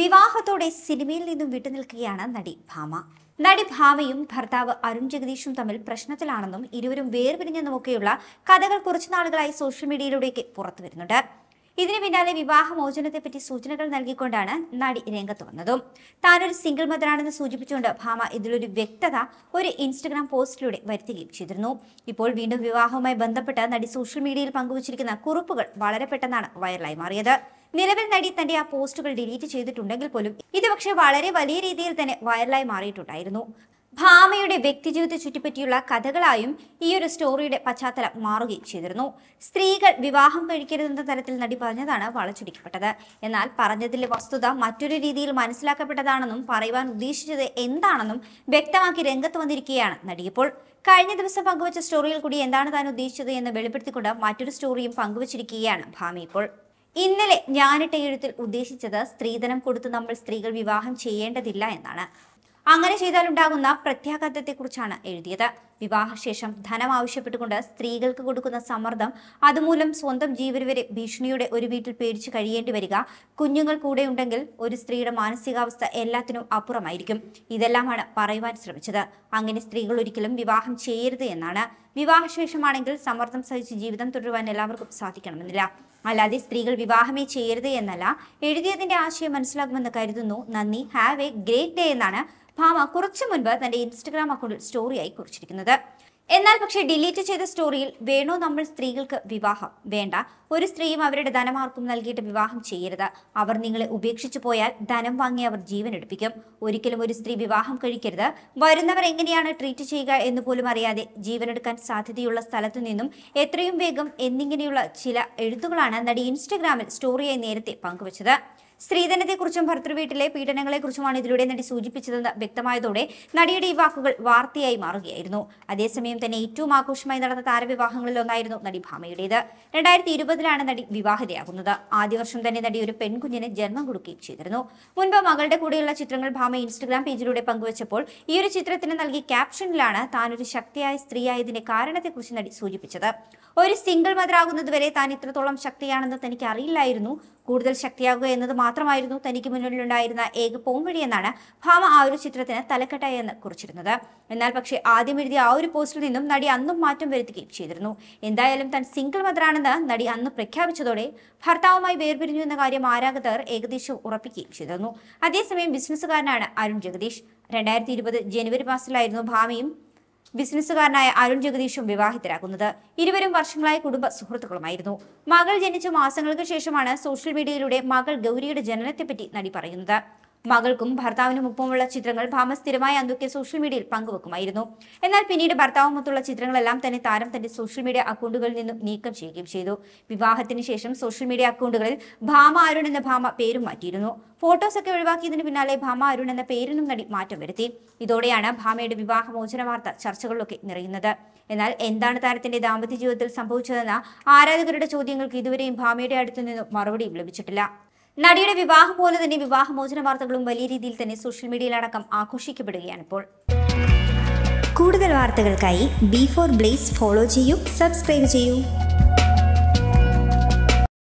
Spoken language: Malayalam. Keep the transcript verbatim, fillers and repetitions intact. വിവാഹത്തോടെ സിനിമയിൽ നിന്നും വിട്ടുനിൽക്കുകയാണ് നടി ഭാമ. നടി ഭാമയും ഭർത്താവ് അരുൺ ജഗദീഷും തമ്മിൽ പ്രശ്നത്തിലാണെന്നും ഇരുവരും വേർപിരിഞ്ഞെന്നുമൊക്കെയുള്ള കഥകൾ കുറച്ചു നാളുകളായി സോഷ്യൽ മീഡിയയിലൂടെയൊക്കെ പുറത്തു വരുന്നുണ്ട്. ഇതിനു പിന്നാലെ വിവാഹമോചനത്തെപ്പറ്റി സൂചനകൾ നൽകിക്കൊണ്ടാണ് നടി രംഗത്ത് വന്നതും താനൊരു സിംഗിൾ മദറാണെന്ന് സൂചിപ്പിച്ചുകൊണ്ട് ഭാമ ഇതിലൊരു വ്യക്തത ഒരു ഇൻസ്റ്റഗ്രാം പോസ്റ്റിലൂടെ വരുത്തുകയും ചെയ്തിരുന്നു. ഇപ്പോൾ വീണ്ടും വിവാഹവുമായി ബന്ധപ്പെട്ട് നടി സോഷ്യൽ മീഡിയയിൽ പങ്കുവച്ചിരിക്കുന്ന കുറിപ്പുകൾ വളരെ പെട്ടെന്നാണ് വൈറലായി മാറിയത്. നിലവിൽ നടി തന്റെ ആ പോസ്റ്റുകൾ ഡിലീറ്റ് ചെയ്തിട്ടുണ്ടെങ്കിൽ പോലും ഇത് പക്ഷേ വളരെ വലിയ രീതിയിൽ തന്നെ വൈറലായി മാറിയിട്ടുണ്ടായിരുന്നു. ഭാമയുടെ വ്യക്തിജീവിതത്തെ ചുറ്റിപ്പറ്റിയുള്ള കഥകളായും ഈ ഒരു സ്റ്റോറിയുടെ പശ്ചാത്തലം മാറുകയും ചെയ്തിരുന്നു. സ്ത്രീകൾ വിവാഹം കഴിക്കരുതെന്ന തരത്തിൽ നടി പറഞ്ഞതാണ് വളച്ചൊടിക്കപ്പെട്ടത്. എന്നാൽ പറഞ്ഞതിലെ വസ്തുത മറ്റൊരു രീതിയിൽ മനസ്സിലാക്കപ്പെട്ടതാണെന്നും പറയുവാൻ ഉദ്ദേശിച്ചത് എന്താണെന്നും വ്യക്തമാക്കി രംഗത്ത് വന്നിരിക്കുകയാണ് നടിയിപ്പോൾ. കഴിഞ്ഞ ദിവസം പങ്കുവച്ച സ്റ്റോറിയിൽ കൂടി എന്താണ് താൻ ഉദ്ദേശിച്ചത് എന്ന് വെളിപ്പെടുത്തിക്കൊണ്ട് മറ്റൊരു സ്റ്റോറിയും പങ്കുവച്ചിരിക്കുകയാണ് ഭാമ ഇപ്പോൾ. ഇന്നലെ ഞാനിട്ട എഴുത്തിൽ ഉദ്ദേശിച്ചത് സ്ത്രീധനം കൊടുത്ത് നമ്മൾ സ്ത്രീകൾ വിവാഹം ചെയ്യേണ്ടതില്ല എന്നാണ്. അങ്ങനെ ചെയ്താലുണ്ടാകുന്ന പ്രത്യാഘാതത്തെക്കുറിച്ചാണ് എഴുതിയത്. വിവാഹശേഷം ധനം ആവശ്യപ്പെട്ടുകൊണ്ട് സ്ത്രീകൾക്ക് കൊടുക്കുന്ന സമ്മർദ്ദം, അതുമൂലം സ്വന്തം ജീവൻ വരെ ഭീഷണിയുടെ ഒരു വീട്ടിൽ പേടിച്ച് കഴിയേണ്ടി വരിക, കുഞ്ഞുങ്ങൾ കൂടെ ഉണ്ടെങ്കിൽ ഒരു സ്ത്രീയുടെ മാനസികാവസ്ഥ എല്ലാത്തിനും അപ്പുറമായിരിക്കും. ഇതെല്ലാമാണ് പറയുവാൻ ശ്രമിച്ചത്. അങ്ങനെ സ്ത്രീകൾ ഒരിക്കലും വിവാഹം ചെയ്യരുത് എന്നാണ്. വിവാഹശേഷമാണെങ്കിൽ സമ്മർദ്ദം സഹിച്ച് ജീവിതം തുടരുവാൻ എല്ലാവർക്കും സാധിക്കണമെന്നില്ല. അല്ലാതെ സ്ത്രീകൾ വിവാഹമേ ചെയ്യരുത് എന്നല്ല. എഴുതിയതിന്റെ ആശയം മനസ്സിലാകുമെന്ന് കരുതുന്നു. നന്ദി, ഹാവ് എ ഗ്രേറ്റ് ഡേ എന്നാണ് ഭാമ കുറച്ചു മുൻപ് തന്റെ ഇൻസ്റ്റഗ്രാം അക്കൗണ്ടിൽ സ്റ്റോറിയായി കുറിച്ചിരിക്കുന്നത്. എന്നാൽ പക്ഷേ ഡിലീറ്റ് ചെയ്ത സ്റ്റോറിയിൽ വേണോ നമ്മൾ സ്ത്രീകൾക്ക് വിവാഹം? വേണ്ട. ഒരു സ്ത്രീയും അവരുടെ ധനമാർക്കും നൽകിയിട്ട് വിവാഹം ചെയ്യരുത്. അവർ നിങ്ങളെ ഉപേക്ഷിച്ചു പോയാൽ ധനം വാങ്ങി അവർ ജീവൻ എടുപ്പിക്കും. ഒരിക്കലും ഒരു സ്ത്രീ വിവാഹം കഴിക്കരുത്. വരുന്നവർ എങ്ങനെയാണ് ട്രീറ്റ് ചെയ്യുക എന്ന് പോലും അറിയാതെ ജീവനെടുക്കാൻ സാധ്യതയുള്ള സ്ഥലത്തു നിന്നും എത്രയും വേഗം എന്നിങ്ങനെയുള്ള ചില എഴുത്തുകളാണ് നടി ഇൻസ്റ്റഗ്രാമിൽ സ്റ്റോറിയായി നേരത്തെ പങ്കുവച്ചത്. സ്ത്രീധനത്തെക്കുറിച്ചും ഭർത്തൃവീട്ടിലെ പീഡനങ്ങളെക്കുറിച്ചുമാണ് ഇതിലൂടെ നടി സൂചിപ്പിച്ചതെന്ന് വ്യക്തമായതോടെ നടിയുടെ ഈ വാക്കുകൾ വാർത്തയായി മാറുകയായിരുന്നു. അതേസമയം തന്നെ ഏറ്റവും ആഘോഷമായി നടന്ന താരവിവാഹങ്ങളിൽ ഒന്നായിരുന്നു നടി ഭാമയുടേത്. രണ്ടായിരത്തി ഇരുപതിലാണ് നടി വിവാഹിതയാകുന്നത്. ആദ്യ വർഷം തന്നെ നടി ഒരു പെൺകുഞ്ഞിന് ജന്മം കൊടുക്കുകയും ചെയ്തിരുന്നു. മുൻപ് മകളുടെ കൂടെയുള്ള ചിത്രങ്ങൾ ഭാമ ഇൻസ്റ്റഗ്രാം പേജിലൂടെ പങ്കുവച്ചപ്പോൾ ഈ ഒരു ചിത്രത്തിന് നൽകിയ ക്യാപ്ഷനിലാണ് താനൊരു ശക്തിയായ സ്ത്രീയായതിന്റെ കാരണത്തെക്കുറിച്ച് നടി സൂചിപ്പിച്ചത്. ഒരു സിംഗിൾ മദറാകുന്നതുവരെ താൻ ഇത്രത്തോളം ശക്തിയാണെന്ന് തനിക്ക് അറിയില്ലായിരുന്നു. കൂടുതൽ ശക്തിയാകുക എന്നത് മാത്രമായിരുന്നു തനിക്ക് മുന്നിലുണ്ടായിരുന്ന ഏക പോംവഴിയെന്നാണ് ഭാമ ആ ഒരു ചിത്രത്തിന് തലക്കെട്ടായി എന്ന് കുറിച്ചിരുന്നത്. എന്നാൽ പക്ഷേ ആദ്യം എഴുതിയ ആ ഒരു പോസ്റ്റിൽ നിന്നും നടി അന്നും മാറ്റം വരുത്തുകയും ചെയ്തിരുന്നു. എന്തായാലും താൻ സിംഗിൾ മദറാണെന്ന് നടി അന്ന് പ്രഖ്യാപിച്ചതോടെ ഭർത്താവുമായി വേർപിരിഞ്ഞു എന്ന കാര്യം ആരാധകർ ഏകദേശം ഉറപ്പിക്കുകയും ചെയ്തിരുന്നു. അതേസമയം ബിസിനസ്സുകാരനാണ് അരുൺ ജഗദീഷ്. രണ്ടായിരത്തി ഇരുപത് ജനുവരി മാസത്തിലായിരുന്നു ഭാമയും ബിസിനസ്സുകാരനായ അരുൺ ജഗദീഷും വിവാഹിതരാകുന്നത്. ഇരുവരും വർഷങ്ങളായി കുടുംബ സുഹൃത്തുക്കളുമായിരുന്നു. മകൾ ജനിച്ച മാസങ്ങൾക്ക് ശേഷമാണ് സോഷ്യൽ മീഡിയയിലൂടെ മകൾ ഗൗരിയുടെ ജനനത്തെപ്പറ്റി നടി പറയുന്നത്. മകൾക്കും ഭർത്താവിനും ഒപ്പമുള്ള ചിത്രങ്ങൾ ഭാമ സ്ഥിരമായി അന്തൊക്കെ സോഷ്യൽ മീഡിയയിൽ പങ്കുവെക്കുമായിരുന്നു. എന്നാൽ പിന്നീട് ഭർത്താവുമൊത്തുള്ള ചിത്രങ്ങളെല്ലാം തന്നെ താരം തന്റെ സോഷ്യൽ മീഡിയ അക്കൗണ്ടുകളിൽ നിന്നും നീക്കം ചെയ്യുകയും ചെയ്തു. വിവാഹത്തിന് ശേഷം സോഷ്യൽ മീഡിയ അക്കൗണ്ടുകളിൽ ഭാമ അരുൺ എന്ന ഭാമ പേരും മാറ്റിയിരുന്നു. ഫോട്ടോസൊക്കെ ഒഴിവാക്കിയതിന് പിന്നാലെ ഭാമ അരുൺ എന്ന പേരിനും നടി മാറ്റം വരുത്തി. ഇതോടെയാണ് ഭാമയുടെ വിവാഹമോചന വാർത്ത ചർച്ചകളിലൊക്കെ നിറയുന്നത്. എന്നാൽ എന്താണ് താരത്തിന്റെ ദാമ്പത്യ ജീവിതത്തിൽ സംഭവിച്ചതെന്ന ആരാധകരുടെ ചോദ്യങ്ങൾക്ക് ഇതുവരെയും ഭാമയുടെ അടുത്തു നിന്നും മറുപടിയും ലഭിച്ചിട്ടില്ല. നടിയുടെ വിവാഹം പോലെ തന്നെ വിവാഹമോചന വാർത്തകളും വലിയ രീതിയിൽ തന്നെ സോഷ്യൽ മീഡിയയിലടക്കം ആഘോഷിക്കപ്പെടുകയാണ് ഇപ്പോൾ. കൂടുതൽ വാർത്തകൾക്കായി ബി ഫോർ ബ്ലേസ് ഫോളോ ചെയ്യൂ, സബ്സ്ക്രൈബ് ചെയ്യൂ.